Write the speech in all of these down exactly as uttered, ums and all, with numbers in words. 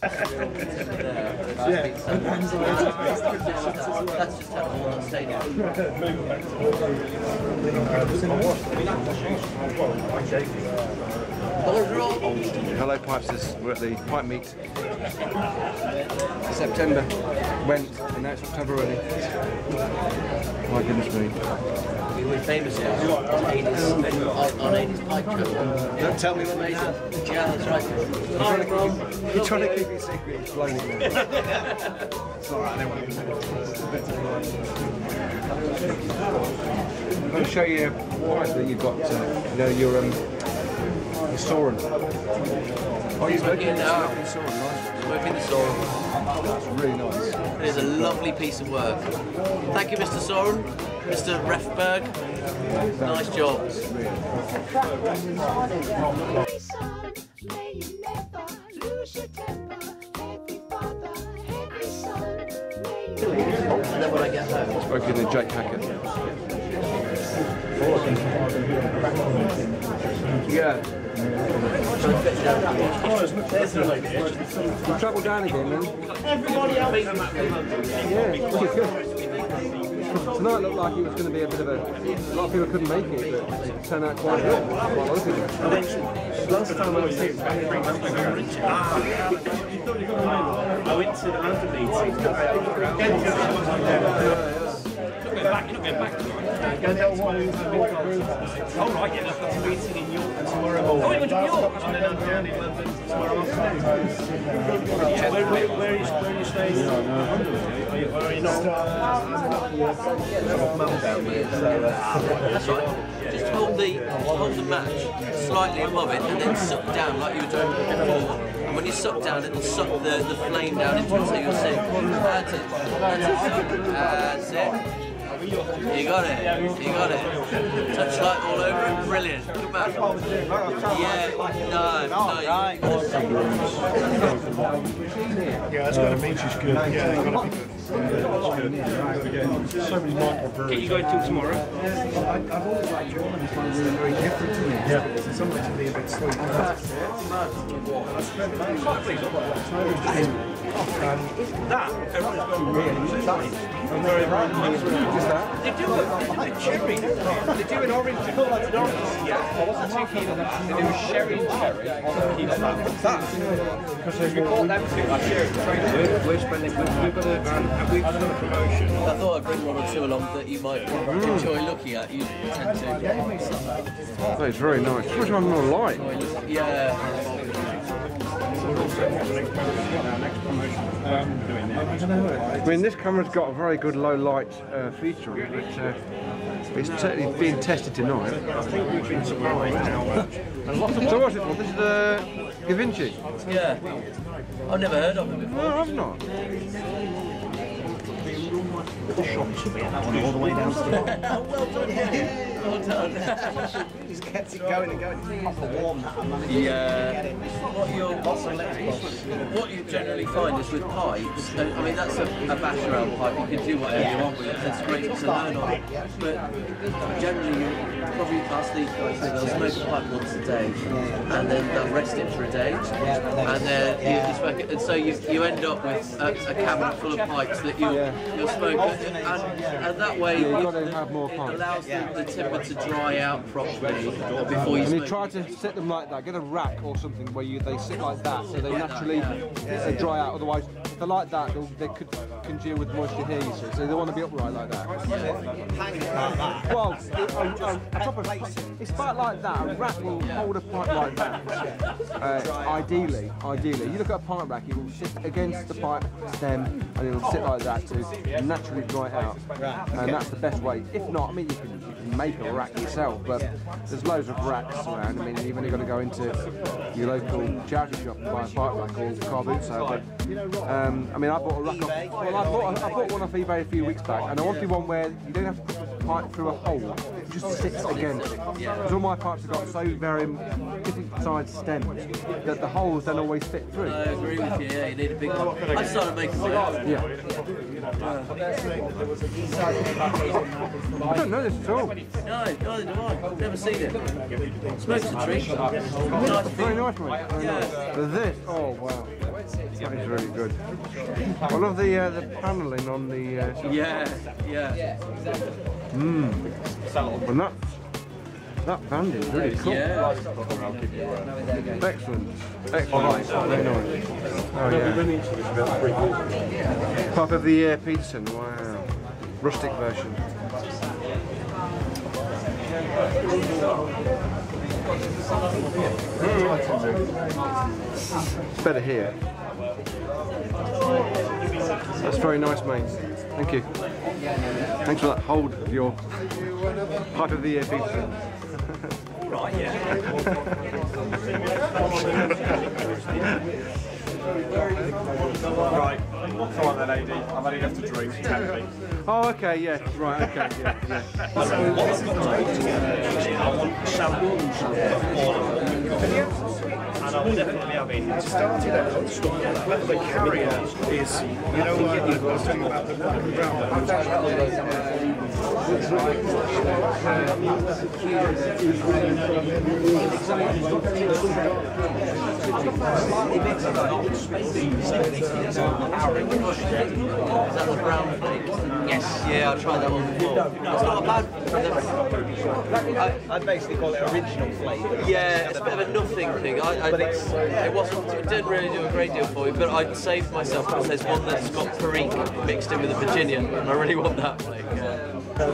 Hello Pipes, we're at the Pipe Meet. September went, and now it's October already. My goodness me. We were famous on eighties pipe club. Don't tell me what made it. Yeah, that's right. You're trying to keep it secret. It's blowing it. It's alright, I don't want to. I'm going to show you why that you've got, uh, you know, your, um, your Soren. Oh, you're smoking the uh, Soren, nice. Smoking the Soren. That's really nice. It is a lovely piece of work. Thank you, Mister Soren. Mister Refbjerg, nice job. And then when I get home, spoken to Jake Hackett. Yeah. You travel down again, man. Everybody else. Yeah. Tonight looked like it was going to be a bit of a... A lot of people couldn't make it, but it turned out quite well. Last time I was here, I went to the London meeting. Oh, right, yeah, I've got a meeting in York tomorrow morning. Oh, you went to York? And then I'm down in London tomorrow afternoon. Where are you staying? Very nice. That's right. Just hold the hold the match slightly above it and then suck down like you were doing before. And when you suck down, it'll suck the, the flame down into it, so you'll see. That's it. That's it. That's it. You got it, you got it. Touch light all over it, brilliant. Look back. Yeah, no, no. Right. Yeah, that's got to mean she's good. Yeah, it's got to be good. So many microbreweries. Can you go till tomorrow? I've always liked German. They're very different to me. Yeah. It's always to be a bit sweet. That, everyone's got really. Very right. They do a cherry, they do an orange and orange. Yeah, I wasn't too keen on that. They do a sherry and cherry. I wasn't keen on that. Because if you bought them two, I'd share it with you. We've got a van and we've done a promotion. I thought I'd bring one or two along that you might enjoy looking at. You tend to. That is very nice. Which one more light? Yeah. I mean, this camera's got a very good low light uh, feature on it, but uh, it's certainly being tested tonight. I think we've been surprised now. So what's it called? This is the DaVinci? Yeah. I've never heard of it before. No, I've not. Little shops will be at that one all the way downstairs. Well done, yeah. Well done. Just gets it going and going. Off the warm hat and managed to get it. What you'll, what you generally find is with pipes, and, I mean that's a, a bash around pipe, you can do whatever yeah. you want with it, that's great to learn on it. But generally you probably pass these guys, they'll smoke a pipe once a day, and then they'll rest it for a day, and then you just smoke it. And so you, you end up with a, a cabinet full of pipes that you'll, you'll smoke, and, and that way yeah, you, the, have more it allows the, the timber to dry out properly before you smoke. And you try to set them like that, get a rack or something where you they sit like that, so they naturally yeah. they dry out, otherwise if they're like that, they could congeal with moisture here, so they want to be upright like that. Well, it, a, a proper, it's about like that, a rack will hold a pipe like that. Uh, ideally, ideally, you look at a pipe rack, it will sit against the pipe stem, and it will sit like that to naturally dry out, and that's the best way. If not, I mean, you can, you can make a rack yourself, but there's loads of racks around. I mean, you've only got to go into your local charity shop and buy a pipe rack or car boot sale, but um, I mean, I bought a rack off, well, I bought, I bought one off eBay a few weeks back, and I wanted one where you don't have to put the pipe through a hole, it just sits against it. Because all my pipes have got so very different sized stems that the holes don't always fit through. I agree with you, yeah, you need a big one. I started making my own. Yeah. Uh, I don't know this at all. No, neither do I. I've never seen it. Smokes a treat. Nice, very nice, mate. Very nice. This, oh wow. That is really good. I love the uh, the panelling on the. Uh, yeah, yeah. Mmm. And that that band is really cool. Yeah. Excellent. Excellent. Very nice. Oh yeah. Pop of the year, Peterson. Wow. Rustic version. It's better here. That's very nice, mate. Thank you. Thanks for that hold of your part of the year Peterson. Alright, yeah. Right, come on then, lady. I've only left to drink. Oh, okay, yeah. Right, okay, yeah. yeah. I want shambles for all of them. And I will definitely have it. To start it out, the carrier is, you know, what I was talking about the rock and brown. Yes, yeah, I tried that one before. It's not a bad. I basically call it original flavour. Yeah, it's a bit of a nothing thing. I, I But it's, it wasn't. It didn't really do a great deal for me, but I'd saved myself because there's one that's got Perique mixed in with a Virginia, and I really want that. Like, uh... So,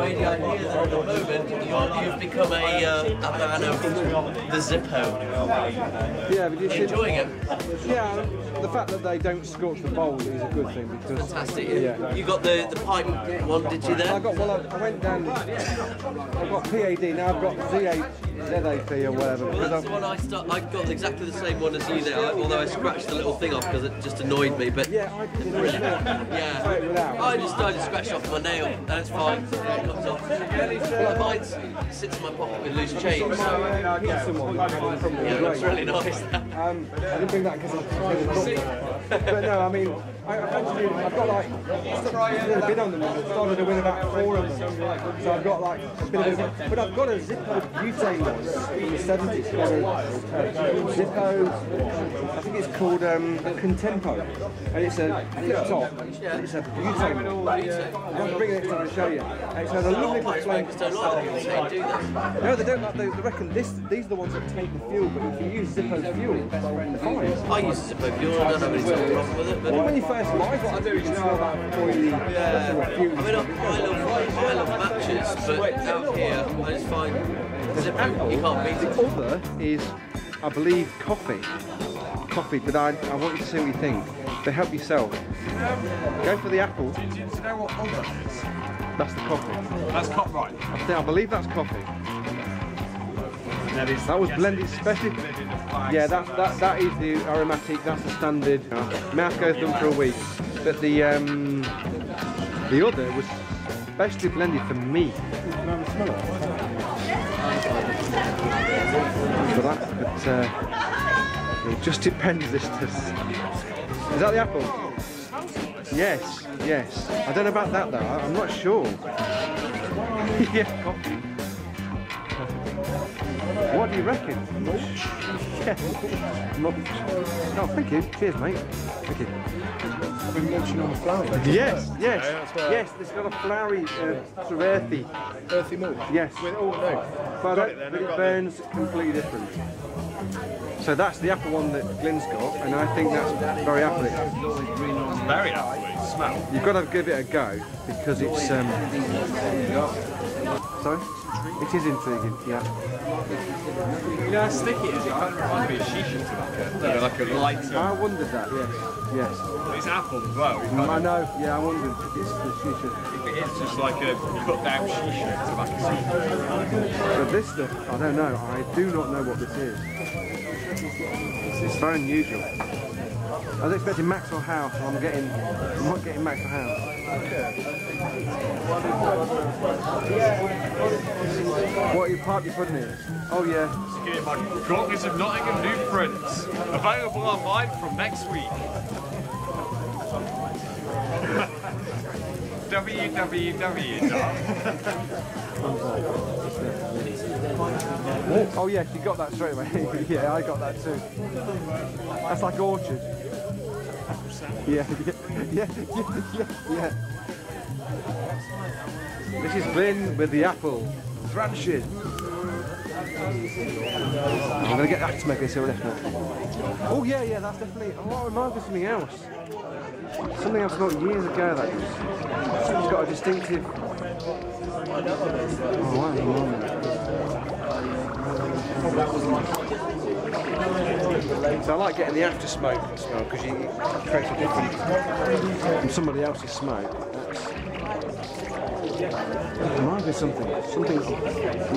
Andy, I hear that at the moment you're, you've become a, uh, a man of the Zippo. Yeah, but you should... enjoying it? Yeah. The fact that they don't scorch the bowl is a good thing because... Fantastic. Yeah. You got the, the pipe one, did you then? I got, well, I, I went down, I've got P A D, now I've got Z H Z A P or whatever. Well, that's the one I start, I got exactly the same one as you there, although I scratched the little thing off because it just annoyed me, but... Yeah, I did. Yeah. I just started to scratch off my nail, and it's fine. It comes off. Well, mine sits in my pocket with loose change, so... Yeah, that's really nice. um, I didn't bring that because I... But no, I mean, I, eventually I've got like a bit on them. I started to win about four of them, so I've got like a bit of a, but I've got a Zippo butane one in the seventies. Uh, Zippo, I think it's called um, a Contempo, and it's a flip top. It's a butane one. I'm gonna bring it to show you. And it's had a lovely bit of flame. No, they don't. Like, they reckon this. These are the ones that take the fuel, but if you use Zippo fuel, they're fine. I use Zippo fuel. I don't have anything wrong with it. But well, when you first light, what I do is know about before you. Yeah. I mean, I, I, love, I love matches, but out here, I just find Zippo, you can't beat it. The other is, I believe, coffee. Coffee, but I, I want you to see what you think. They help yourself. Go for the apple. Do you know what other is? That's the coffee. That's coffee, right? I believe that's coffee. That, is, that was yes, blended specially. Yeah, that, that, that is the aromatic, that's the standard. Mouth goes done for a week. But the um, the other was specially blended for me. Can I have a smell of it? But that, but, uh, it just depends. This, this. Is that the apple? Yes, yes. I don't know about that though, I'm not sure. Yeah, coffee. What do you reckon? Mulch? Yeah. Mulch. Oh, thank you. Cheers, mate. Thank you. I've been mulching on the flowers. Yes, yes. Yes, yeah, yes, it's got a flowery, uh, sort of earthy. Earthy mulch? Yes. With, oh, no. But got it, then. But it burns it. Completely different. So that's the apple one that Glenn's got, and I think that's very apple-y. Very apple-y smell. You've got to give it a go, because it's... Um... Sorry? It is intriguing, yeah. You know how sticky it is? It kind of reminds me of shisha tobacco. Yeah, like a lighter. I wondered that, yes. Yes. But it's apple as well. Mm, I know, yeah, I wondered if it's the shisha. If it is just like a cut down shisha tobacco. But this stuff, I don't know. I do not know what this is. It's very unusual. I was expecting Maxwell House, and I'm getting, I'm not getting Maxwell House. What are you part you putting in? Oh yeah. Just getting my Groggies of Nottingham new prints. Available online from next week. www. Oh yeah, she got that straight away. Yeah, I got that too. That's like orchard. Yeah, yeah, yeah, yeah, yeah, yeah. Missus Glynn with the apple. Thranshers. I'm gonna get back to make this here definitely. Oh yeah, yeah, that's definitely. Oh, it reminds me of something else. Something I got years ago that was, it's got a distinctive. Oh, so I like getting the after smoke smell because you can create a difference from somebody else's smoke. It reminds me of something, something a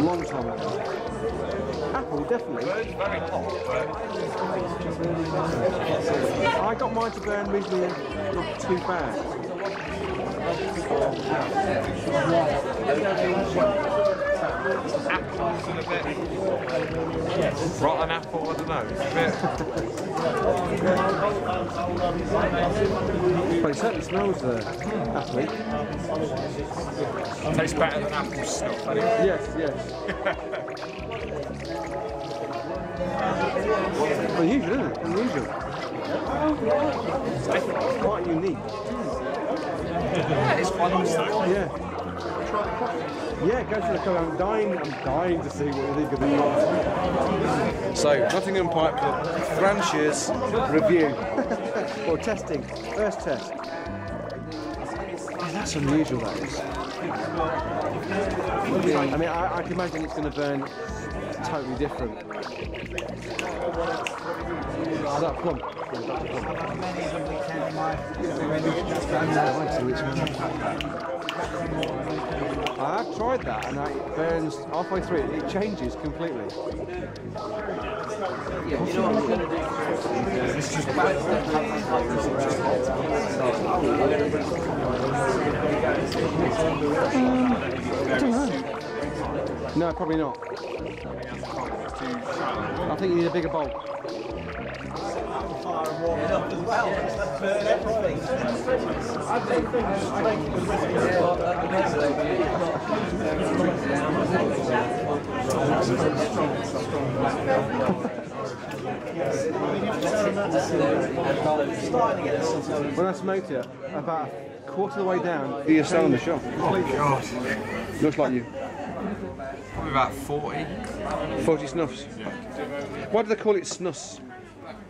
long time ago. Apple, definitely. I got mine to burn recently, not too bad. Apples and a bit rotten apple, I don't know. It's a bit. But it certainly smells the apple. Tastes better than apple snuff, doesn't it? Yes, yes. Unusual, isn't it? Unusual. It's different. Quite unique. Yeah, it's quite nice though. Yeah. Yeah, go to the club. I'm dying, I'm dying to see what they think of the. So, Nottingham Pipe Club, Thranshers review. Or testing, first test. Oh, that's unusual, that is. I mean, I, I can imagine it's going to burn totally different. Is that plump? Yeah, I have tried that and it burns halfway through, it changes completely. Yeah, you know what I'm going to do? It's just um, no, probably not. I think you need a bigger bowl. Warm it up as well. That's burn everything. I think the when I smoked it, about a quarter of the way down, you're still in the shop. Oh God! Looks like you. Probably about forty. Forty snuffs. Yeah. Why do they call it snus?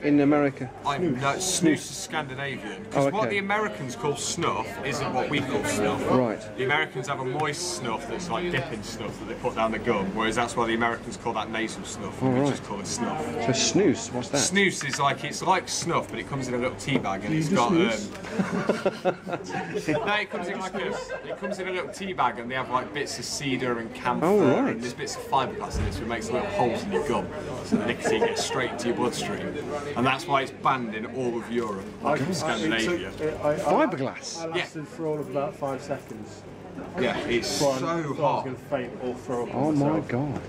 In America? I, no, snus is Scandinavian. Because oh, okay. What the Americans call snuff isn't what we call snuff. Right. The Americans have a moist snuff that's like dipping snuff that they put down the gum, whereas that's why the Americans call that nasal snuff, and oh, we right. just call it snuff. So snus, what's that? Snus is like, it's like snuff, but it comes in a little tea bag and it's got... Um, no, it comes in like a, it comes in a little tea bag and they have like bits of cedar and camphor oh, right. and there's bits of fiberglass in it, so it makes little holes in your gum, so the nicotine gets straight into your bloodstream. And that's why it's banned in all of Europe, like in Scandinavia. Fiberglass? I lasted for all of about five seconds. Yeah, it's so hot. I was going to faint or throw up. Oh my God.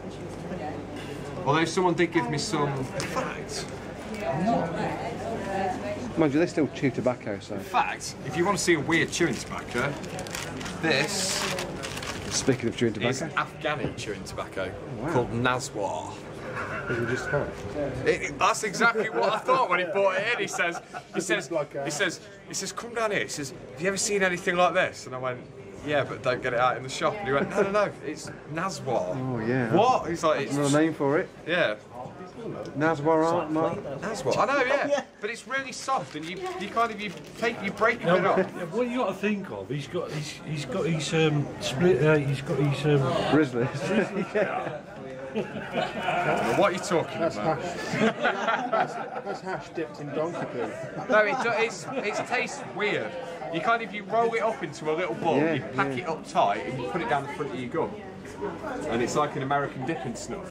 Although someone did give me some facts. Mind you, they still chew tobacco, so... In fact, if you want to see a weird chewing tobacco, this... Speaking of chewing tobacco... is Afghani chewing tobacco, oh, wow. called Nazwar. Just it, that's exactly what I thought when he brought it in. He says, he says, he says, he says, come down here. He says, have you ever seen anything like this? And I went, yeah, but don't get it out in the shop. And he went, no, no, no, it's Nazwar. Oh yeah. What? He's like, it's another name for it. Yeah. Nazwar aren't Nazwar. I know, yeah. yeah. But it's really soft, and you, you kind of you take you break no, it up. What you got to think of? He's got he's, he's got his um split. Uh, he's got his um. Grizzlies. yeah. What are you talking that's about? Hash. that's, that's hash dipped in donkey poo. No, it, it's, it tastes weird. You kind of, you roll it up into a little ball, yeah, you pack yeah. it up tight and you put it down the front of your gum. And it's like an American dipping snuff.